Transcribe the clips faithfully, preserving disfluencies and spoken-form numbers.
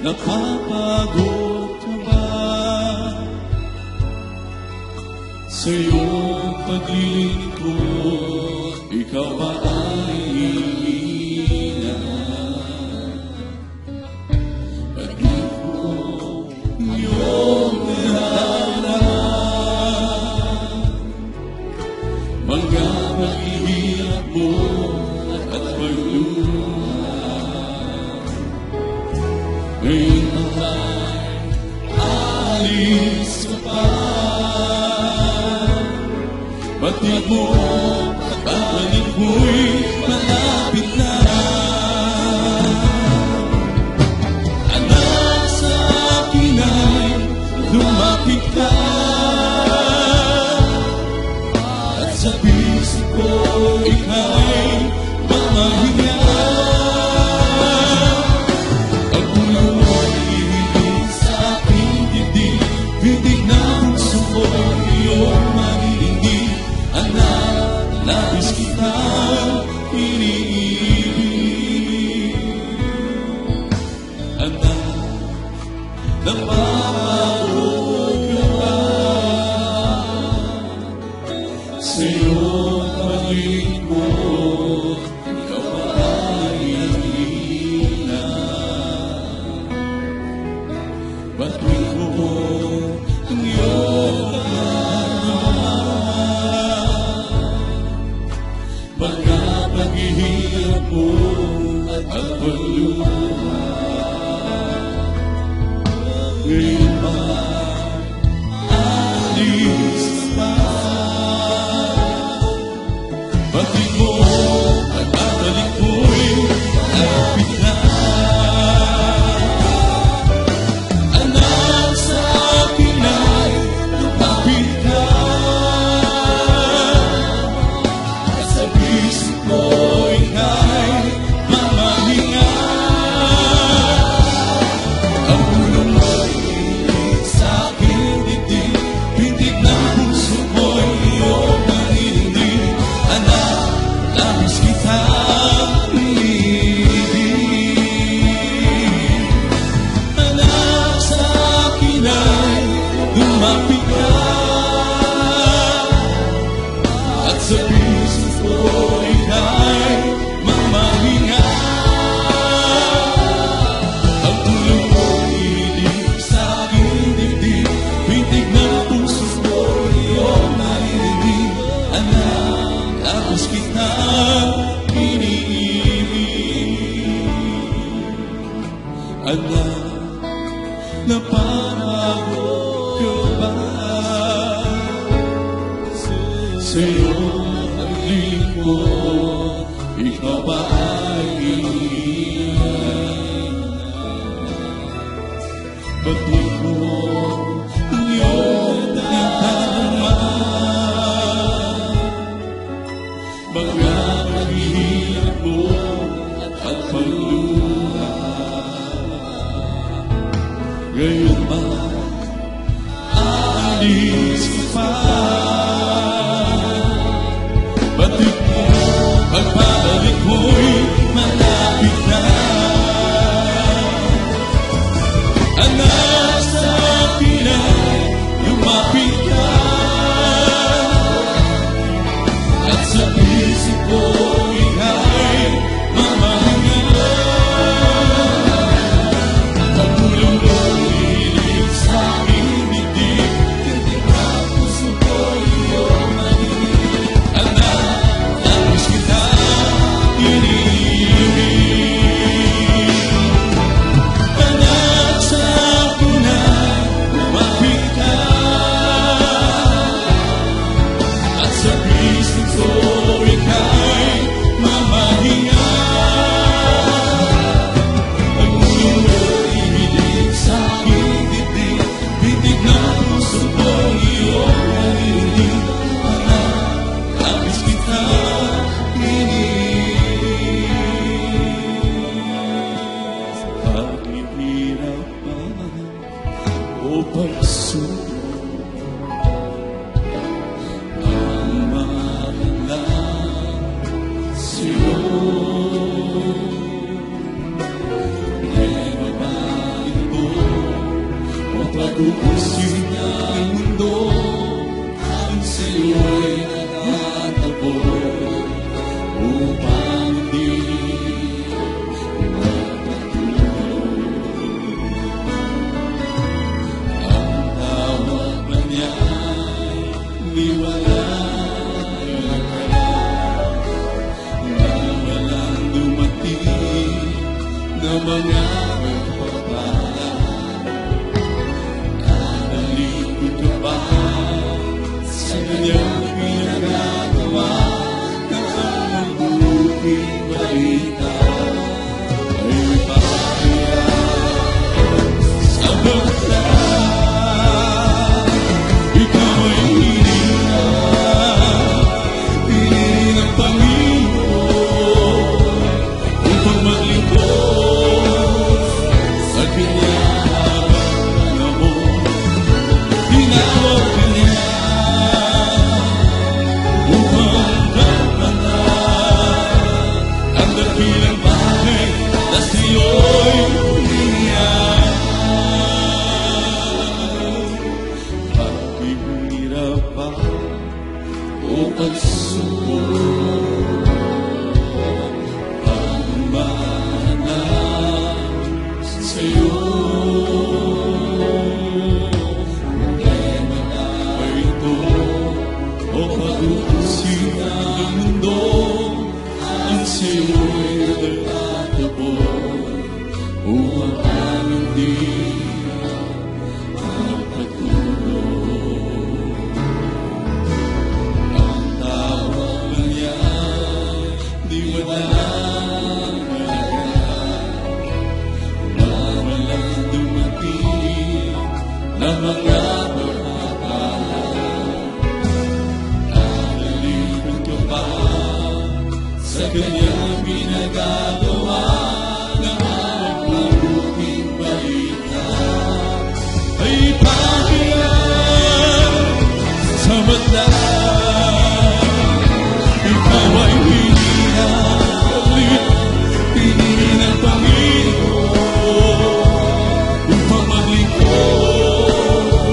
Nakapagod ka ba sa iyong paglilingkod? Ikaw ba ay iilan? Pag-ibig ko iyong nilalaan, hanggang paghihirap mo at pagluluha. Ngayon ako'y alis ka pa, batid mo at balik mo'y malapit na. Anak, sa akin ay lumapit ka, at sa bisig ko ika'y mamahinga. Napapagod ka ba sa iyong paglilingkod? Ikaw ba ay iilan? Ba't di ko ang iyong nakaraan? Baga't paghihirap mo at pagluluha. Ngayon ba'y alis ka pa? Batid mo at babalik mo'y malapit na. Anak, sa akin ay lumapit ka, at sa bisig ko ika'y mamahinga. Ang ulo mo'y anak, napapagod ka ba sa iyong paglilingkod? Ikaw ba ay iilan? Batid mo ang iyong nakaraan, baga't paghihirap mo at pagluluha. Ngayon ba'y alis ka pa? Batid mo at babalik mo'y malapit na. Anak, sa divina paz, oh persona amada, Señor, elevando otra conciencia al mundo, al Señor enagata por un pandil. Mga magpapala, nanalikod ka ba sa kanyang pinagagawa ng ang mabuting balita? Ay paya sa bata, ikaw ay hinila, piliin ang Panginoon upang maglingkod. Panginoon upang maglingkod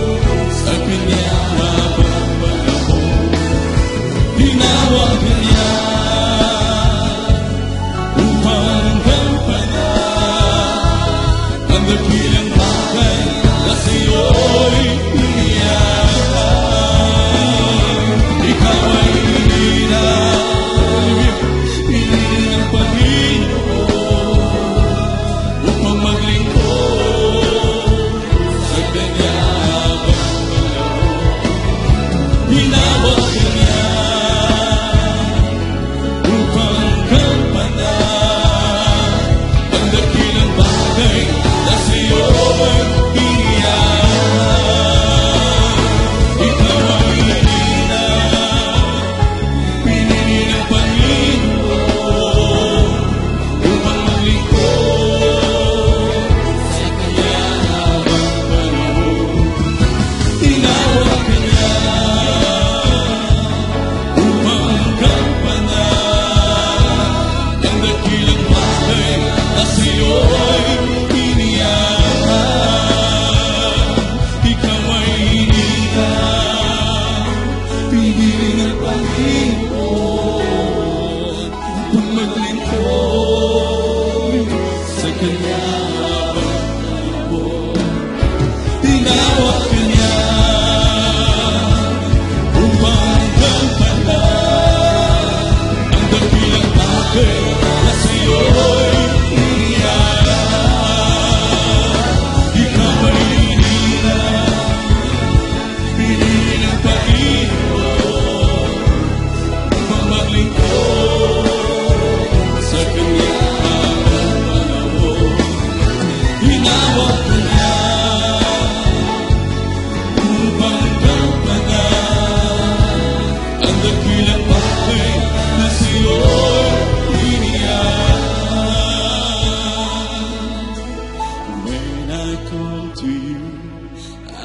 call to you,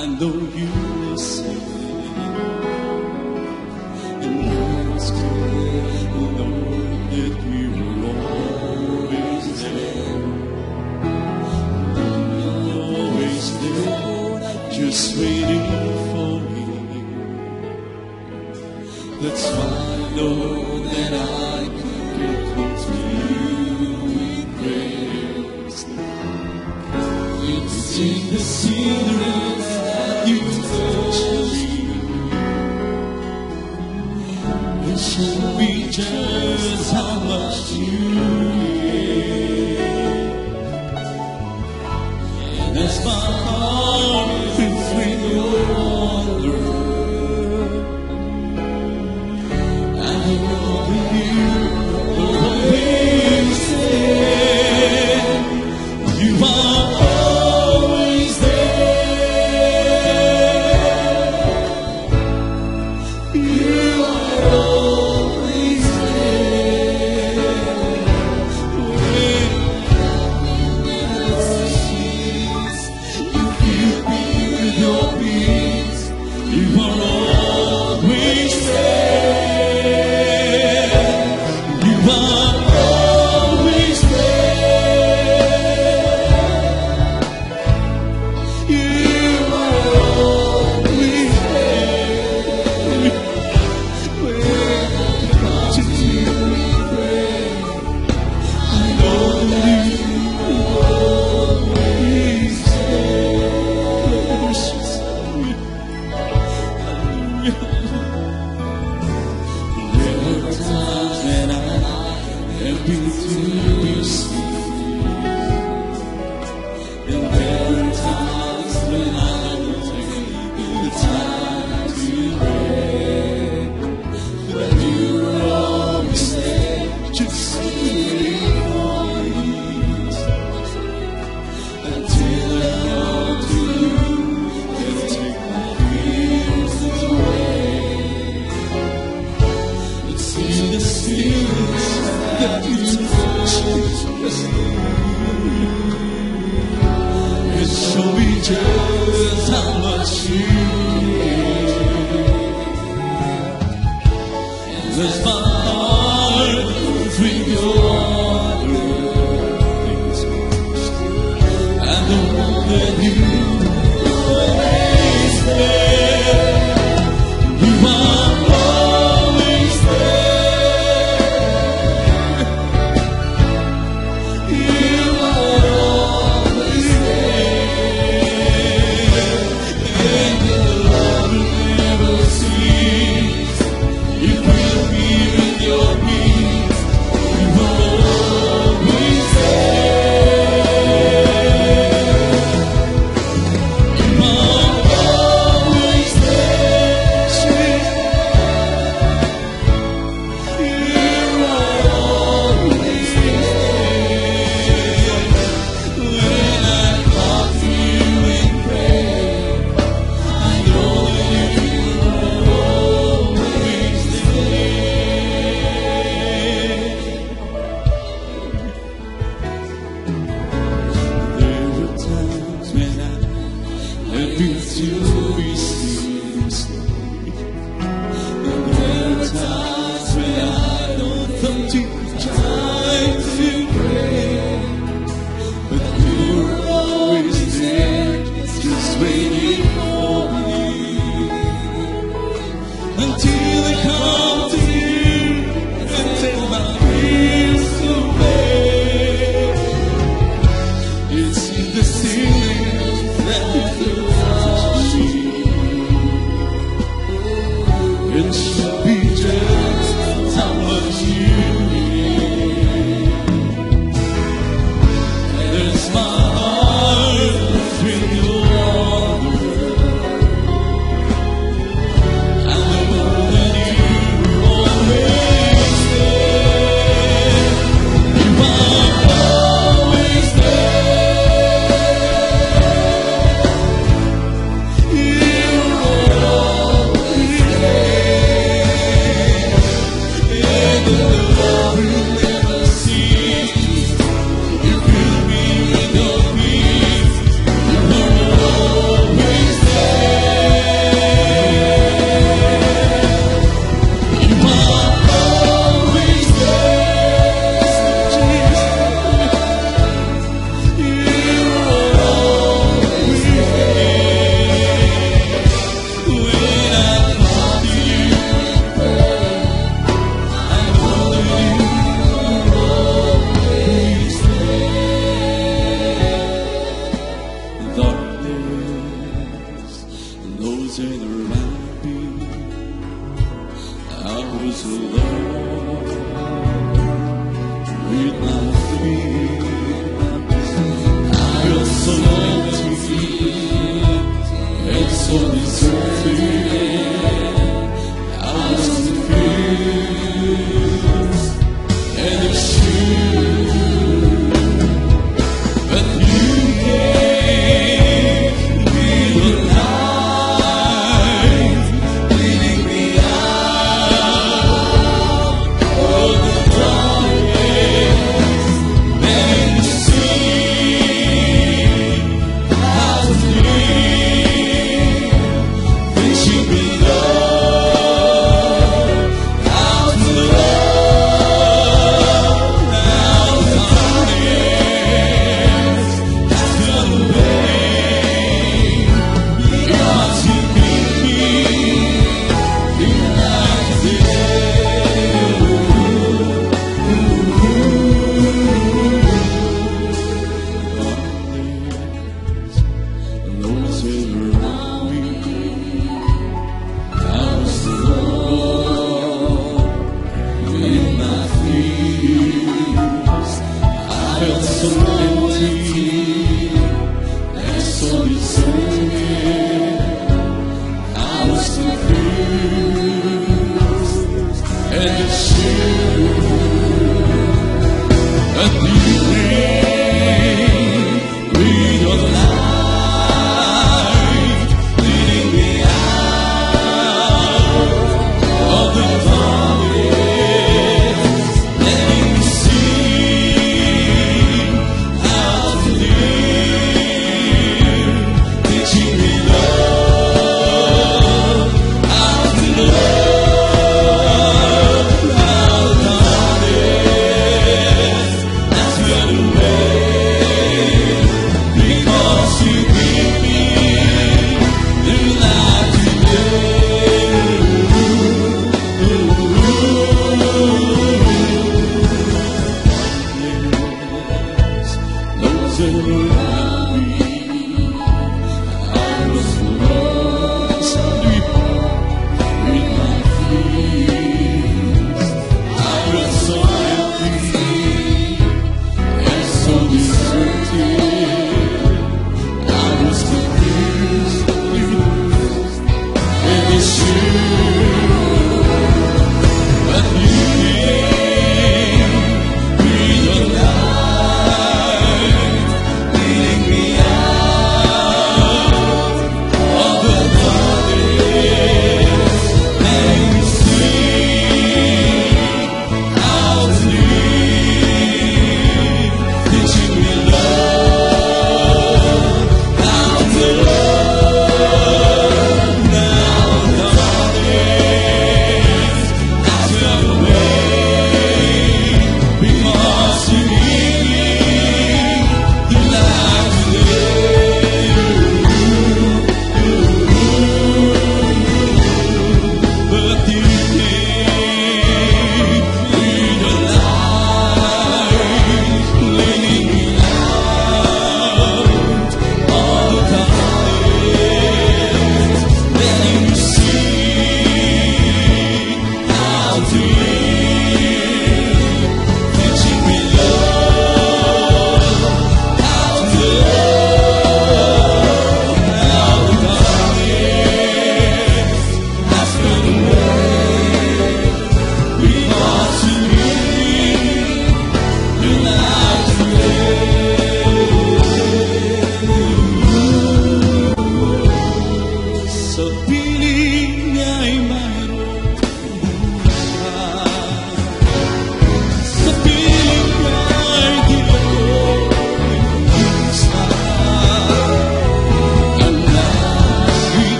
I know you listen. And once again, Lord, that you will always there, you are always there, just waiting for me. That's why I know that I can get close to you in praise. It's in the secrets that you touch me. It should be just how much you give. And that's my heart filled with your wonder. Love.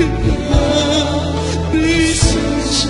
Jesus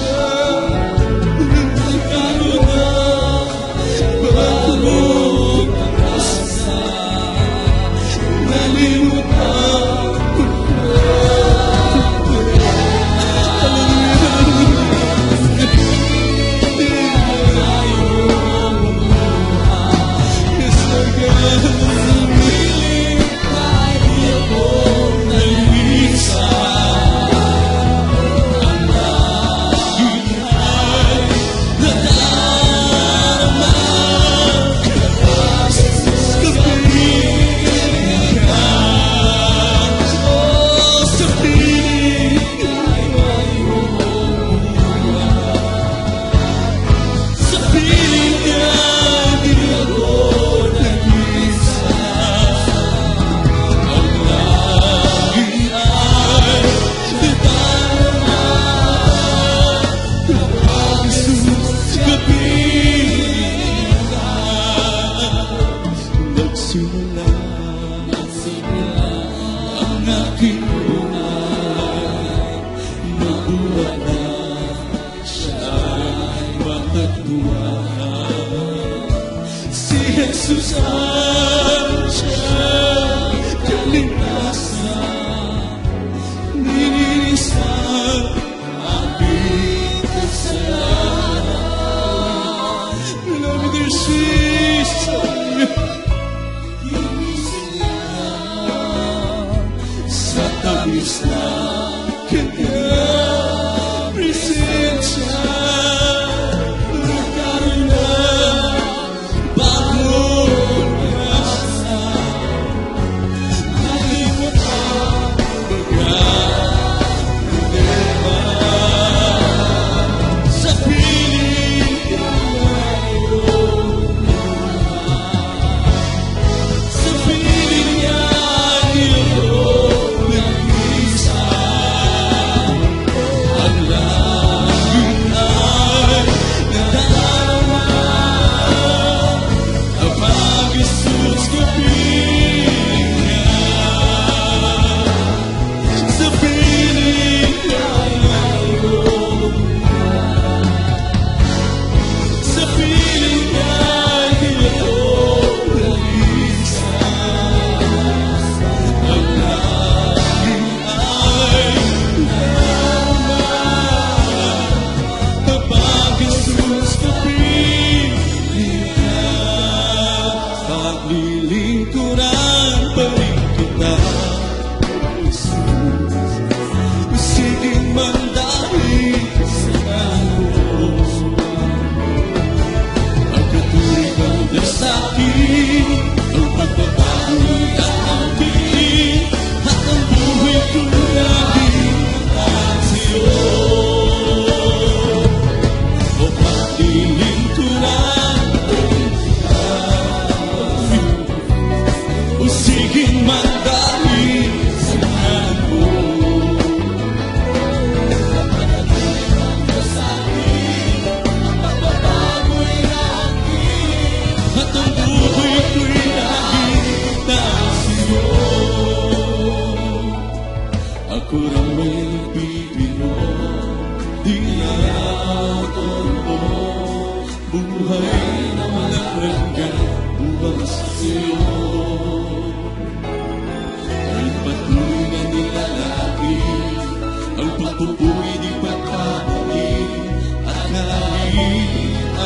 At kahit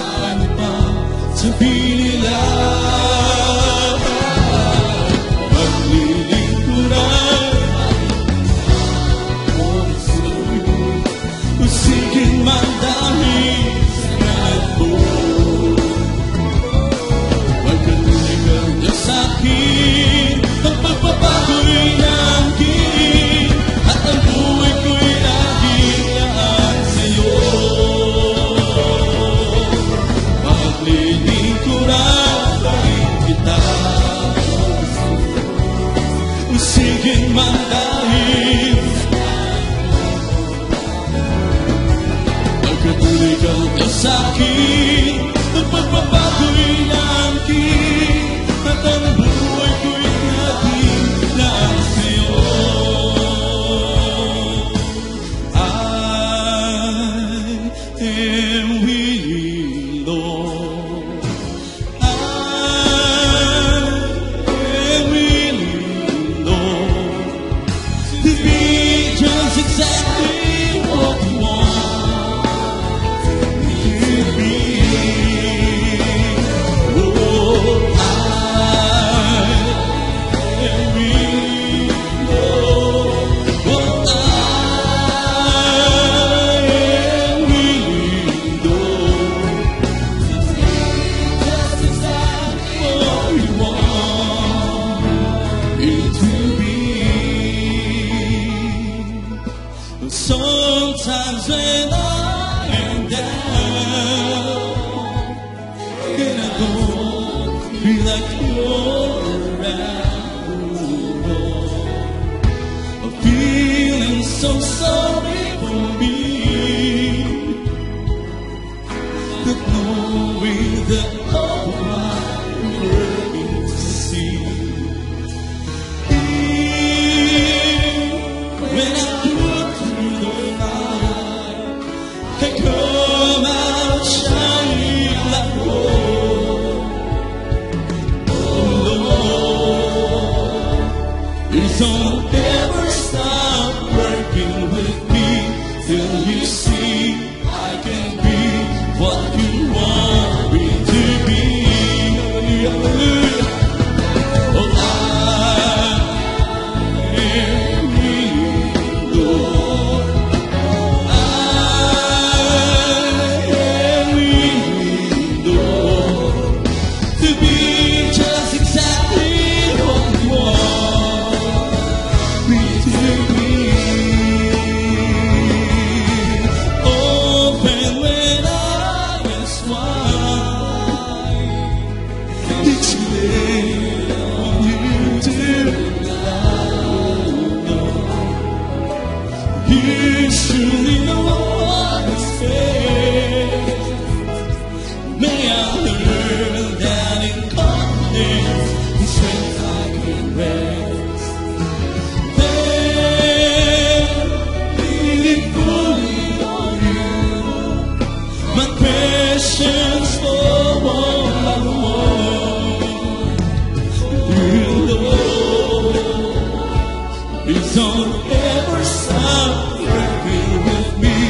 ano pa sa pinilang. singing my life. Aunque tú digas aquí, pagpapago'y naangkin at ang buhay ko'y natin lang sa'yo. I am willing. Sometimes when I am down, and I don't feel like you're around, I'm feeling so sorry for me, that knowing that all I'm working to see, when I don't ever stop working with me till you see I can be what you want me to be. Oh, I am willing, Lord. I am willing, Lord, to be just exactly what you want. You surely know what is fair. May I learn that in confidence in strength I can rest. Then, leaning fully on you, my passions for all I want. You know, please don't ever stop. Be with me.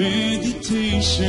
meditation.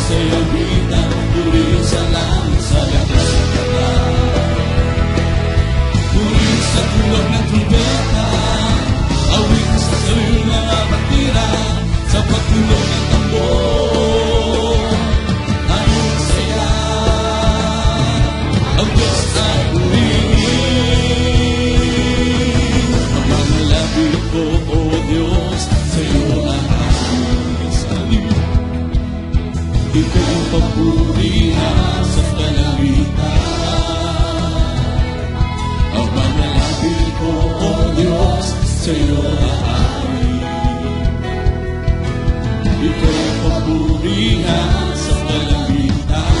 Say a pupurina sa panalitan. Ang panalapit ko, O Diyos, sa'yo ahari. Ika'y pupurina sa panalitan.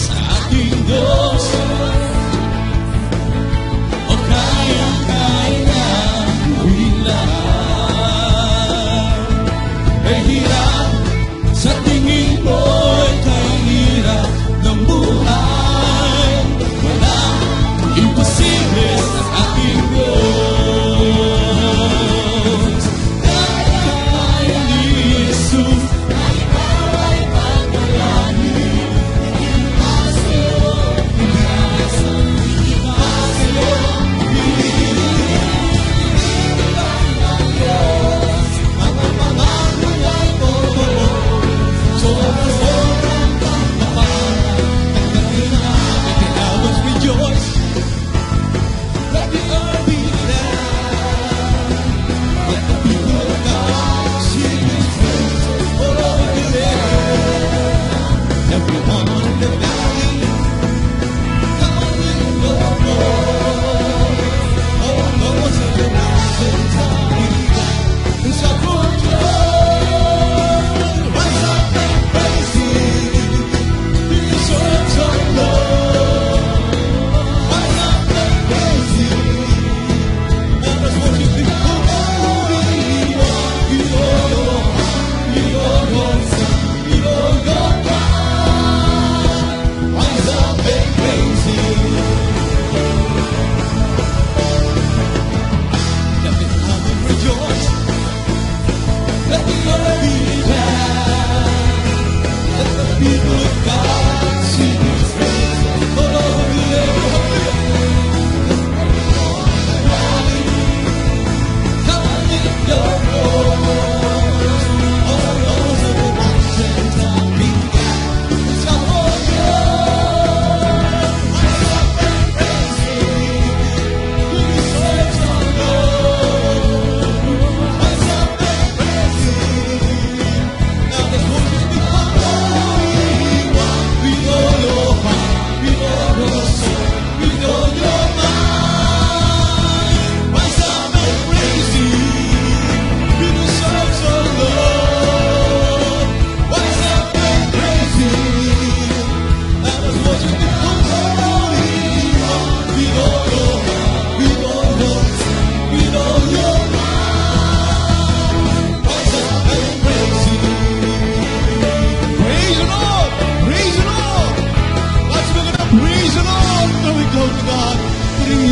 Sa ating Diyos, o kayang-kaya bilang ay hirap sa tingin mo'y kahirap ng buhay. Walang imposible sa ating Diyos. Kaya ni Jesus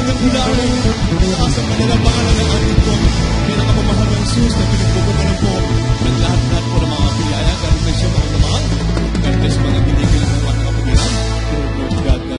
Pinagpapalaran ang ating Panginoon, pinagpapamahal ng Jesus na pinagpapamahal po.